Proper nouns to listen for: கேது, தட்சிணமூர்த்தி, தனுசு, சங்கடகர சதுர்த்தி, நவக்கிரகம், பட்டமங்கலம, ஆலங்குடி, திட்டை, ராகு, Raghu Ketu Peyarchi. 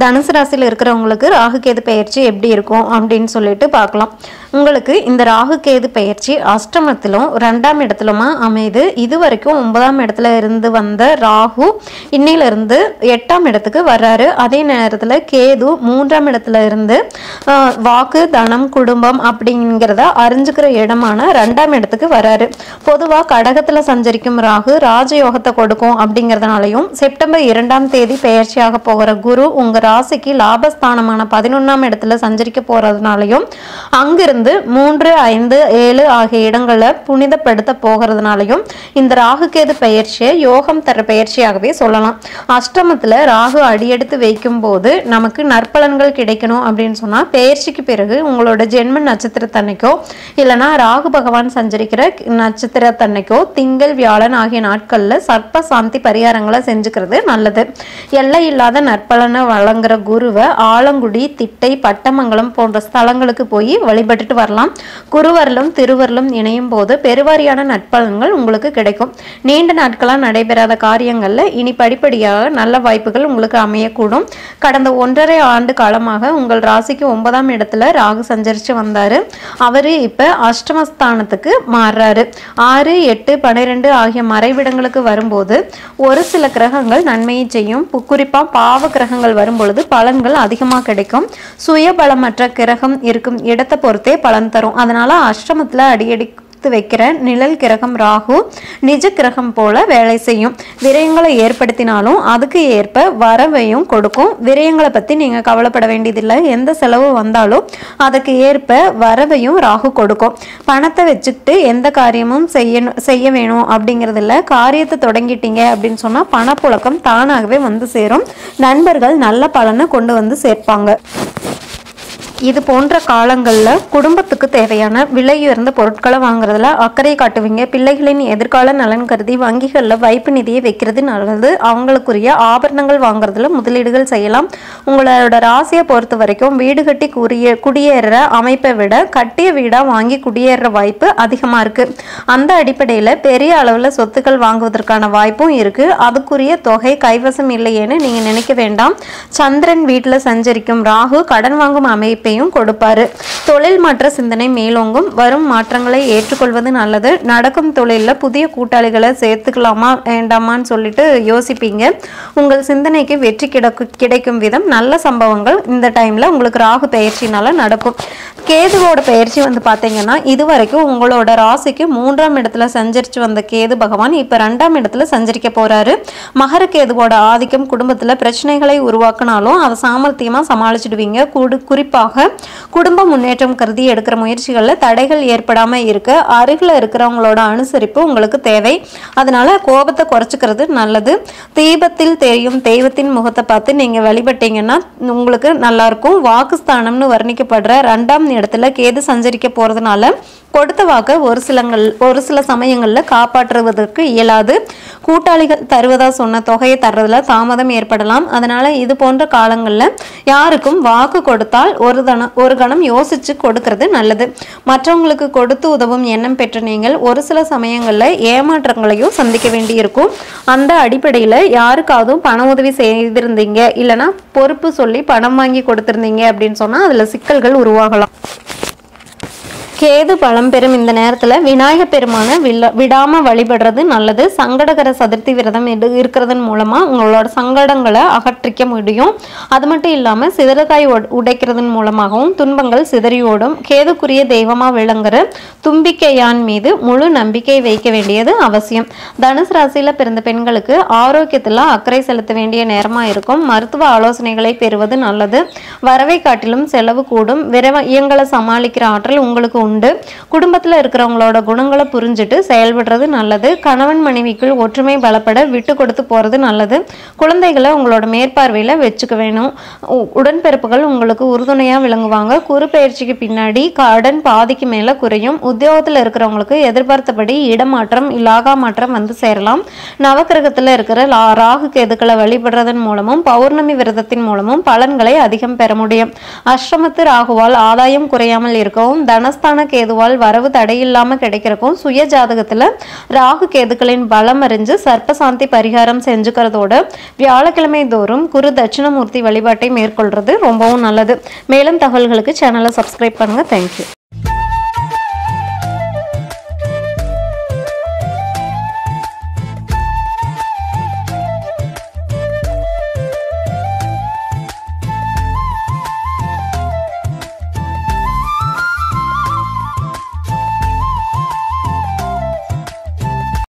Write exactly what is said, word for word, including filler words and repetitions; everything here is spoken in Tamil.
தனுசு ராசியில் இருக்கிறவங்களுக்கு ராகு கேது பெயர்ச்சி எப்படி இருக்கும் அப்படினு சொல்லிட்டு பார்க்கலாம். உங்களுக்கு இந்த ராகு கேது பெயர்ச்சி அஷ்டமத்திலும் இரண்டாம் இடத்திலுமா அமைது. இதுவரைக்கும் ஒன்பதாம் இடத்துல இருந்து வந்த ராகு இன்னையில இருந்து எட்டாம் இடத்துக்கு வர்றாரு. அதே நேரத்துல கேது மூன்றாம் இடத்துல இருந்து வாக்கு தனம் குடும்பம் அப்படிங்கறத அறிஞ்சுக்கிற இடமான இரண்டாம் இடத்துக்கு வர்றாரு. பொதுவா கடகத்துல சஞ்சரிக்கும் ராகு ராஜயோகத்தை கொடுக்கும். அப்படிங்கறதனாலயும் செப்டம்பர் இரண்டாம் தேதி பெயர்ச்சியாக போகிற குரு உங்க ராசிக்கு லாபஸ்தானமான பதினொன்றாம் இடத்துல சஞ்சரிக்க போறதுனாலையும் அங்கிருந்து மூன்று ஐந்து ஏழு ஆகிய இடங்களை புனிதப்படுத்த போகிறதுனாலையும் இந்த ராகு கேது பெயர்ச்சியை யோகம் தர பெயர்ச்சியாகவே சொல்லலாம். அஷ்டமத்துல ராகு அடியெடுத்து வைக்கும் போது நமக்கு நற்பலன்கள் கிடைக்கணும் அப்படின்னு சொன்னா பெயர்ச்சிக்கு பிறகு உங்களோட ஜென்ம நட்சத்திரத்தன்னைக்கோ இல்லைன்னா ராகு பகவான் சஞ்சரிக்கிற நட்சத்திரத்தன்னைக்கோ திங்கள் வியாழன் ஆகிய நாட்கள்ல சர்ப்ப சாந்தி பரிகாரங்களை செஞ்சுக்கிறது நல்லது. எல்லை இல்லாத நற்பலனை வழங்குற குருவை ஆலங்குடி திட்டை பட்டமங்கலம் போன்ற ஸ்தலங்களுக்கு போய் வழிபட்டுட்டு வரலாம். குருவரலும் திருவரலும் இணையும் போது பெருவாரியான நட்பலன்கள் உங்களுக்கு கிடைக்கும். நீண்ட நாட்களாக நடைபெறாத காரியங்கள்ல இனி படிப்படியாக நல்ல வாய்ப்புகள் உங்களுக்கு அமையக்கூடும். கடந்த ஒன்றரை ஆண்டு காலமாக உங்கள் ராசிக்கு ஒன்பதாம் இடத்துல ராகு சஞ்சரிச்சு வந்தாரு. அவரு இப்ப அஷ்டமஸ்தானத்துக்கு மாறுறாரு. ஆறு எட்டு பனிரெண்டு ஆகிய மறைவிடங்களுக்கு வரும்போது ஒரு சில கிரகங்கள் நன்மையை செய்யும். குறிப்பா பாவ கிரகங்கள் வரும் பொழுது பலன்கள் அதிகமாக கிடைக்கும். சுயபலமற்ற கிரகம் இருக்கும் இடத்தை பொறுத்தே பலன் தரும். அதனால அஷ்டமத்துல அடியடி வைக்கிற நிழல் கிரகம் ராகு நிஜ கிரகம் போல வேலை செய்யும். விரயங்களை ஏற்படுத்தினாலும் அதுக்கு ஏற்ப வரவையும் கொடுக்கும். விரயங்களை பத்தி நீங்க கவலைப்பட வேண்டியதில்லை. எந்த செலவு வந்தாலும் அதுக்கு ஏற்ப வரவையும் ராகு கொடுக்கும். பணத்தை வச்சுக்கிட்டு எந்த காரியமும் செய்ய செய்ய வேணும் அப்படிங்கிறது இல்லை. காரியத்தை தொடங்கிட்டீங்க அப்படின்னு சொன்னா பணப்புழக்கம் தானாகவே வந்து சேரும். நண்பர்கள் நல்ல பலனை கொண்டு வந்து சேர்ப்பாங்க. இது போன்ற காலங்களில் குடும்பத்துக்கு தேவையான விலையுயர்ந்த பொருட்களை வாங்குறதுல அக்கறை காட்டுவீங்க. பிள்ளைகளின் எதிர்கால நலன் கருதி வங்கிகளில் வைப்பு நிதியை வைக்கிறது நல்லது. அவங்களுக்குரிய ஆபரணங்கள் வாங்குறதுல முதலீடுகள் செய்யலாம். உங்களோட ராசியை பொறுத்த வரைக்கும் வீடு கட்டி குடியே குடியேற அமைப்பை விட கட்டிய வீடாக வாங்கி குடியேற வாய்ப்பு அதிகமாக இருக்குது. அந்த அடிப்படையில் பெரிய அளவில் சொத்துக்கள் வாங்குவதற்கான வாய்ப்பும் இருக்குது. அதுக்குரிய தொகை கைவசம் இல்லையேன்னு நீங்கள் நினைக்க வேண்டாம். சந்திரன் வீட்டில் சஞ்சரிக்கும் ராகு கடன் வாங்கும் அமைப்பை கொடுப்பாரு. தொழில் மாற்ற சிந்தனை மேலோங்கும். வரும் மாற்றங்களை ஏற்றுக்கொள்வது நல்லது. நடக்கும் தொழிலில் புதிய கூட்டாளிகளை சேர்த்துக்கலாமா வேண்டாமான்னு சொல்லிட்டு யோசிப்பீங்க. உங்கள் சிந்தனைக்கு வெற்றி கிடைக்கும் விதம் நல்ல சம்பவங்கள் இந்த டைம்ல உங்களுக்கு ராகு பெயர்ச்சினால நடக்கும். கேதுவோட பெயர்ச்சி வந்து பார்த்தீங்கன்னா இதுவரைக்கும் உங்களோட ராசிக்கு மூன்றாம் இடத்துல சஞ்சரிச்சு வந்த கேது பகவான் இப்ப ரெண்டாம் இடத்துல சஞ்சரிக்க போறாரு. மகர கேதுவோட ஆதிக்கம் குடும்பத்துல பிரச்சனைகளை உருவாக்கினாலும் அதை சாமர்த்தியமா சமாளிச்சிடுவீங்க. குறிப்பாக குடும்ப முன்னேற்றம் கருதி எடுக்கிற முயற்சிகளில் தடைகள் ஏற்படாம இருக்க அருகில் இருக்கிறவங்களோட அனுசரிப்பு உங்களுக்கு தேவை. அதனால கோபத்தை குறைச்சிக்கிறது நல்லது. தீபத்தில் தெரியும் தெய்வத்தின் முகத்தை பார்த்து நீங்க வழிபட்டீங்கன்னா உங்களுக்கு நல்லா இருக்கும். வாக்குஸ்தானம்னு வர்ணிக்கப்படுற ரெண்டாம் இடத்துல கேது சஞ்சரிக்க போறதுனால கொடுத்த வாக்க ஒரு சிலங்கள் ஒரு சில சமயங்கள்ல காப்பாற்றுவதற்கு இயலாது. கூட்டாளிகள் தருவதா சொன்ன தொகையை தர்றதுல தாமதம் ஏற்படலாம். அதனால இது போன்ற காலங்கள்ல யாருக்கும் வாக்கு கொடுத்தால் ஒரு தன ஒரு கணம் யோசிச்சு கொடுக்கறது நல்லது. மற்றவங்களுக்கு கொடுத்து உதவும் எண்ணம் பெற்ற நீங்கள் ஒரு சில சமயங்கள்ல ஏமாற்றங்களையும் சந்திக்க வேண்டியிருக்கும். அந்த அடிப்படையில யாருக்காவது பண உதவி செய்திருந்தீங்க இல்லைன்னா பொறுப்பு சொல்லி பணம் வாங்கி கொடுத்திருந்தீங்க அப்படின்னு சொன்னா அதுல சிக்கல்கள் உருவாகலாம். கேது பலம் பெறும் இந்த நேரத்துல விநாயகப் பெருமான விழா விடாம வழிபடுறது நல்லது. சங்கடகர சதுர்த்தி விரதம் இருக்கிறதன் மூலமா உங்களோட சங்கடங்களை அகற்றிக்க முடியும். அது மட்டும் இல்லாம சிதறக்காய் உடைக்கிறதன் மூலமாகவும் துன்பங்கள் சிதறியோடும். கேதுக்குரிய தெய்வமா விளங்குற தும்பிக்கையான் மீது முழு நம்பிக்கை வைக்க வேண்டியது அவசியம். தனுசு ராசியில பிறந்த பெண்களுக்கு ஆரோக்கியத்துல அக்கறை செலுத்த வேண்டிய நேரமா இருக்கும். மருத்துவ ஆலோசனைகளை பெறுவது நல்லது. வரவை காட்டிலும் செலவு கூடும். விரயங்களை சமாளிக்கிற ஆற்றல் உங்களுக்கு குடும்பத்துல இருக்கிறவங்களோட குணங்களை புரிஞ்சிட்டு செயல்படுறது நல்லது. கணவன் மனைவிக்குள் ஒற்றுமை பலப்பட விட்டு கொடுத்து போறது நல்லது. குழந்தைகளை உங்களோட மேற்பார்வையில வச்சுக்க வேணும். உடன்பிறப்புகள் உங்களுக்கு உறுதுணையா விளங்குவாங்க. குரு பயிற்சிக்கு பின்னாடி கடன் பாதிக்கு மேல குறையும். உத்தியோகத்துல இருக்கிறவங்களுக்கு எதிர்பார்த்தபடி இடமாற்றம் இலாகா மாற்றம் வந்து சேரலாம். நவக்கிரகத்துல இருக்கிற ராகு கேதுக்களை வழிபடுறதன் மூலமும் பௌர்ணமி விரதத்தின் மூலமும் பலன்களை அதிகம் பெற முடியும். அஷ்டமத்து ராகுவால் ஆதாயம் குறையாமல் இருக்கவும் தனஸ்தான சாதாரண கேதுவால் வரவு தடையில்லாம கிடைக்கிறக்கும் சுய ஜாதகத்துல ராகு கேதுக்களின் பலம் அறிஞ்சு சர்ப்பசாந்தி பரிகாரம் செஞ்சுக்கிறதோட வியாழக்கிழமை தோறும் குரு தட்சிணமூர்த்தி வழிபாட்டை மேற்கொள்றது ரொம்பவும் நல்லது. மேலும் தகவல்களுக்கு சேனலை சப்ஸ்கிரைப் பண்ணுங்க. தேங்க்யூ.